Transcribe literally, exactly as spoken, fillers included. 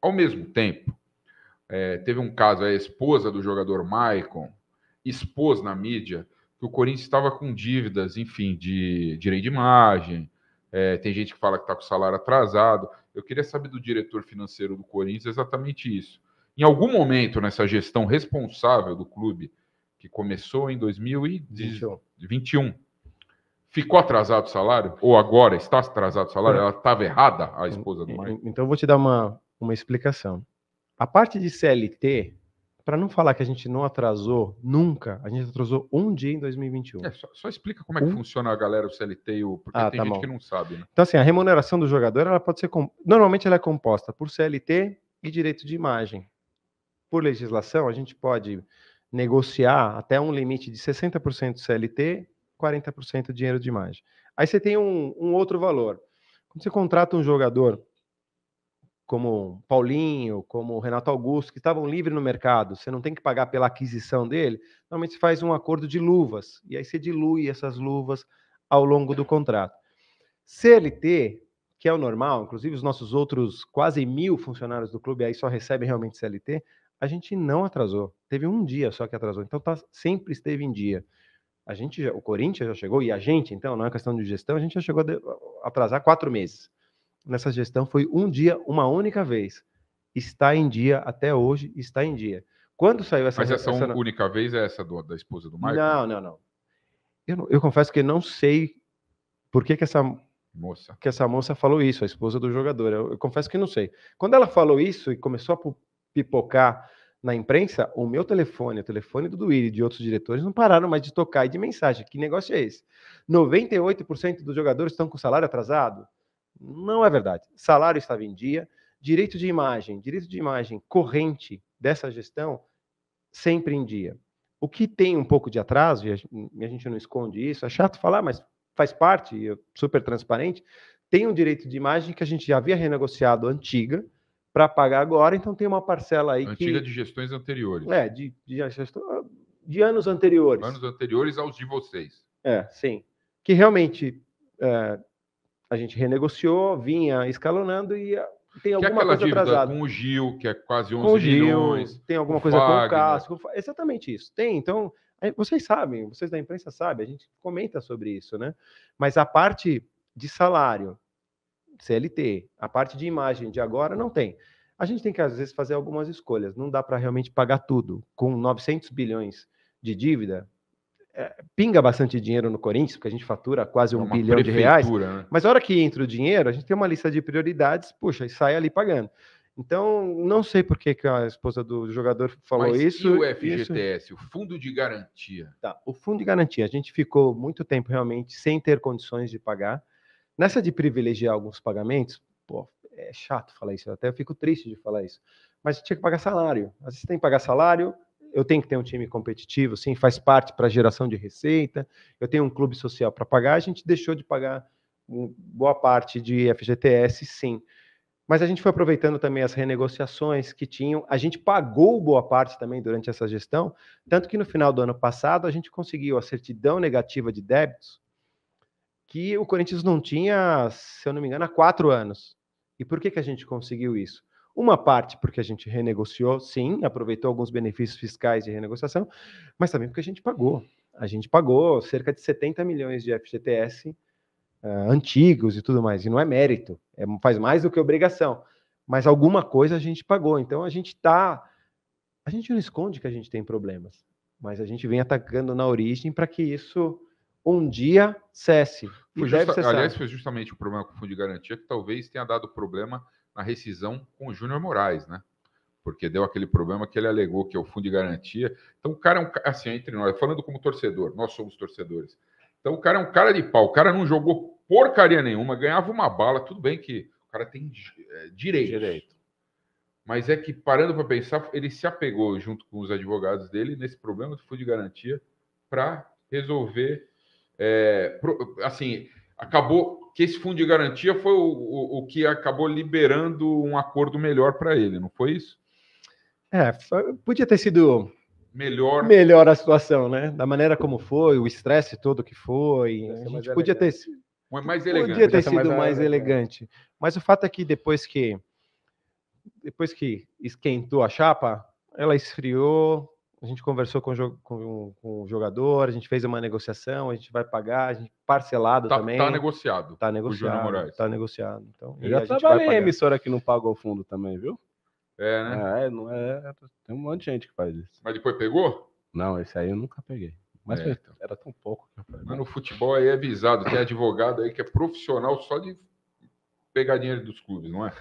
Ao mesmo tempo, é, teve um caso, a esposa do jogador Maicon expôs na mídia que o Corinthians estava com dívidas, enfim, de direito de imagem. É, tem gente que fala que está com o salário atrasado. Eu queria saber do diretor financeiro do Corinthians exatamente isso. Em algum momento, nessa gestão responsável do clube, que começou em dois mil e vinte e um, ficou atrasado o salário? Ou agora está atrasado o salário? Ela estava errada, a esposa do Maicon? Então eu vou te dar uma, uma explicação. A parte de C L T... Para não falar que a gente não atrasou nunca, a gente atrasou um dia em dois mil e vinte e um. É, só, só explica como é que um... funciona a galera, o C L T e o... Porque ah, tem tá gente bom. que não sabe. Né? Então, assim, a remuneração do jogador, ela pode ser... Comp... Normalmente ela é composta por C L T e direito de imagem. Por legislação, a gente pode negociar até um limite de sessenta por cento C L T, quarenta por cento dinheiro de imagem. Aí você tem um, um outro valor. Quando você contrata um jogador... como Paulinho, como Renato Augusto, que estavam livres no mercado, você não tem que pagar pela aquisição dele, normalmente você faz um acordo de luvas, e aí você dilui essas luvas ao longo do contrato. C L T, que é o normal, inclusive os nossos outros quase mil funcionários do clube aí só recebem realmente C L T, a gente não atrasou. Teve um dia só que atrasou, então tá, sempre esteve em dia. A gente, o Corinthians já chegou, e a gente, então, não é questão de gestão, a gente já chegou a atrasar quatro meses. Nessa gestão foi um dia, uma única vez. Está em dia até hoje, está em dia. Quando saiu essa... Mas essa, essa única não... vez é essa do, da esposa do Maicon? Não, não, não. Eu, eu confesso que não sei por que, que, essa, moça. que essa moça falou isso, a esposa do jogador. Eu, eu confesso que não sei. Quando ela falou isso e começou a pipocar na imprensa, o meu telefone, o telefone do Duíri e de outros diretores não pararam mais de tocar e de mensagem. Que negócio é esse? noventa e oito por cento dos jogadores estão com salário atrasado? Não é verdade. Salário estava em dia, direito de imagem, direito de imagem corrente dessa gestão, sempre em dia. O que tem um pouco de atraso, e a gente não esconde isso, é chato falar, mas faz parte, é super transparente, tem um direito de imagem que a gente já havia renegociado antiga para pagar agora, então tem uma parcela aí antiga que... Antiga de gestões anteriores. É, de, de, gesto... de anos anteriores. Anos anteriores aos de vocês. É, sim. Que realmente... É... A gente renegociou, vinha escalonando e tem alguma coisa atrasada. Com o Gil, que é quase onze milhões. Tem alguma coisa com o Cássio. Exatamente isso. Tem, então, vocês sabem, vocês da imprensa sabem, a gente comenta sobre isso, né? Mas a parte de salário, C L T, a parte de imagem de agora, não tem. A gente tem que, às vezes, fazer algumas escolhas. Não dá para realmente pagar tudo. Com novecentos bilhões de dívida... pinga bastante dinheiro no Corinthians, porque a gente fatura quase um bilhão de reais, né? Mas a hora que entra o dinheiro, a gente tem uma lista de prioridades, puxa, e sai ali pagando. Então, não sei por que que a esposa do jogador falou mas isso. Mas e o F G T S, isso... o Fundo de Garantia? Tá, o Fundo de Garantia, a gente ficou muito tempo realmente sem ter condições de pagar. Nessa de privilegiar alguns pagamentos, pô, é chato falar isso, até eu fico triste de falar isso, mas tinha que pagar salário. Às vezes tem que pagar salário, eu tenho que ter um time competitivo, sim, faz parte para geração de receita, eu tenho um clube social para pagar, a gente deixou de pagar boa parte de F G T S, sim. Mas a gente foi aproveitando também as renegociações que tinham, a gente pagou boa parte também durante essa gestão, tanto que no final do ano passado a gente conseguiu a certidão negativa de débitos que o Corinthians não tinha, se eu não me engano, há quatro anos. E por que que a gente conseguiu isso? Uma parte porque a gente renegociou, sim, aproveitou alguns benefícios fiscais de renegociação, mas também porque a gente pagou. A gente pagou cerca de setenta milhões de F G T S uh, antigos e tudo mais, e não é mérito, é, faz mais do que obrigação, mas alguma coisa a gente pagou. Então a gente tá, a gente não esconde que a gente tem problemas, mas a gente vem atacando na origem para que isso um dia cesse. Foi justa, cessar. Aliás, foi justamente o problema com o Fundo de Garantia que talvez tenha dado problema na rescisão com o Júnior Moraes, né? Porque deu aquele problema que ele alegou que é o Fundo de Garantia. Então o cara é um... Assim, entre nós, falando como torcedor, nós somos torcedores. Então o cara é um cara de pau, o cara não jogou porcaria nenhuma, ganhava uma bala, tudo bem que o cara tem direito. direito. Mas é que, parando para pensar, ele se apegou, junto com os advogados dele, nesse problema do Fundo de Garantia para resolver... É, assim, acabou... que esse fundo de garantia foi o, o, o que acabou liberando um acordo melhor para ele, não foi isso? É, foi, podia ter sido melhor melhor a situação, né? Da maneira como foi, o estresse todo que foi, a gente podia ter, mais elegante. Podia ter sido mais elegante. Mas o fato é que depois que depois que esquentou a chapa, ela esfriou, a gente conversou com o, com, com o jogador, a gente fez uma negociação, a gente vai pagar, a gente parcelado tá, também. Tá negociado. Tá negociado. O Júnior Moraes. Tá negociado. Então, eu já trabalhei em emissora que não pagou o fundo também, viu? É, né? É, não é, tem um monte de gente que faz isso. Mas depois pegou? Não, esse aí eu nunca peguei. Mas é, então. Era tão pouco. Mas no futebol aí é visado, tem advogado aí que é profissional só de pegar dinheiro dos clubes, não é?